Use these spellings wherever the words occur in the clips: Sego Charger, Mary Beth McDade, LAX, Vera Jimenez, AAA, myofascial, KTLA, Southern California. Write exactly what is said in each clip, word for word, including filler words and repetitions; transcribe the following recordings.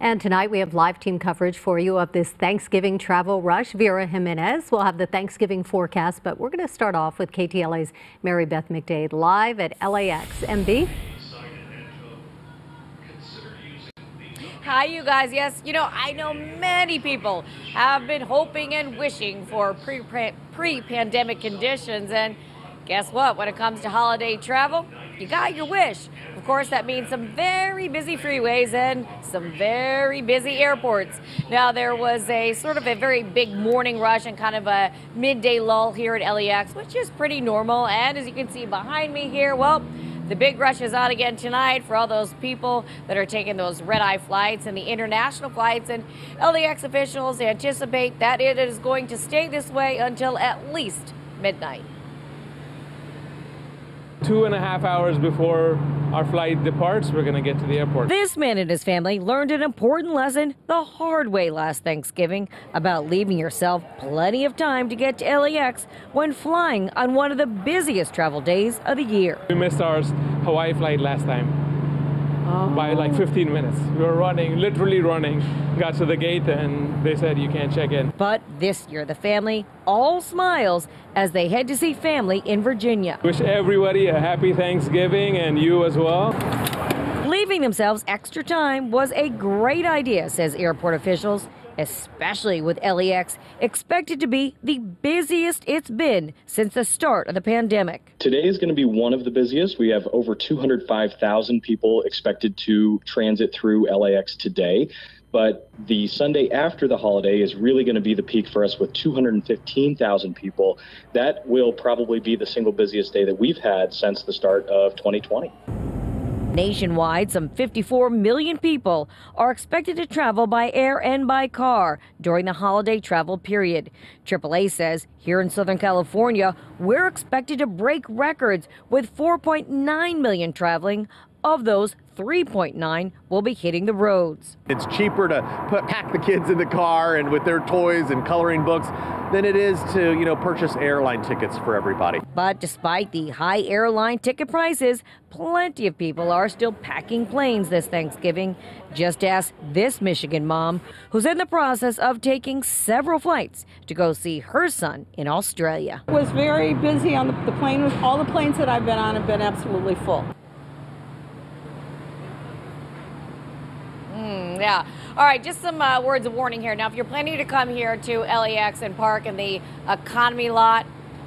And tonight we have live team coverage for you of this Thanksgiving travel rush. Vera Jimenez will have the Thanksgiving forecast, but we're going to start off with K T L A's Mary Beth McDade live at L A X. M B? Hi, you guys. Yes, you know, I know many people have been hoping and wishing for pre-pre-pre-pandemic conditions, and guess what? When it comes to holiday travel, you got your wish. Of course, that means some very busy freeways and some very busy airports. Now, there was a sort of a very big morning rush and kind of a midday lull here at L A X, which is pretty normal. And as you can see behind me here, well, the big rush is on again tonight for all those people that are taking those red-eye flights and the international flights, and L A X officials anticipate that it is going to stay this way until at least midnight. Two and a half hours before our flight departs, we're going to get to the airport. This man and his family learned an important lesson the hard way last Thanksgiving about leaving yourself plenty of time to get to L A X when flying on one of the busiest travel days of the year. We missed our Hawaii flight last time oh. by like fifteen minutes. We were running, literally running, got to the gate and they said you can't check in. But this year the family all smiles as they head to see family in Virginia. Wish everybody a happy Thanksgiving, and you as well. Leaving themselves extra time was a great idea, says airport officials, especially with L A X expected to be the busiest it's been since the start of the pandemic. Today is going to be one of the busiest. We have over two hundred five thousand people expected to transit through L A X today. But the Sunday after the holiday is really going to be the peak for us with two hundred fifteen thousand people. That will probably be the single busiest day that we've had since the start of twenty twenty. Nationwide, some fifty-four million people are expected to travel by air and by car during the holiday travel period. triple A says here in Southern California, we're expected to break records with four point nine million traveling. Of those, three point nine will be hitting the roads. It's cheaper to put, pack the kids in the car and with their toys and coloring books than it is to, you know, purchase airline tickets for everybody. But despite the high airline ticket prices, plenty of people are still packing planes this Thanksgiving. Just ask this Michigan mom who's in the process of taking several flights to go see her son in Australia. It was very busy on the, the plane. All the planes that I've been on have been absolutely full. Yeah. All right. Just some uh, words of warning here. Now, if you're planning to come here to L A X and park in the economy lot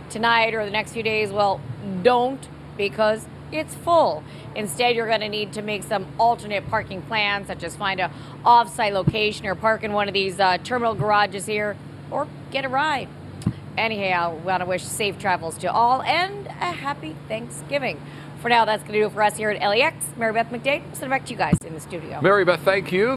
tonight or the next few days, well, don't, because it's full. Instead, you're going to need to make some alternate parking plans, such as find a off-site location or park in one of these uh, terminal garages here or get a ride. Anyhow, we want to wish safe travels to all and a happy Thanksgiving. For now, that's going to do it for us here at L A X. Mary Beth McDade, we'll send it back to you guys in the studio. Mary Beth, thank you.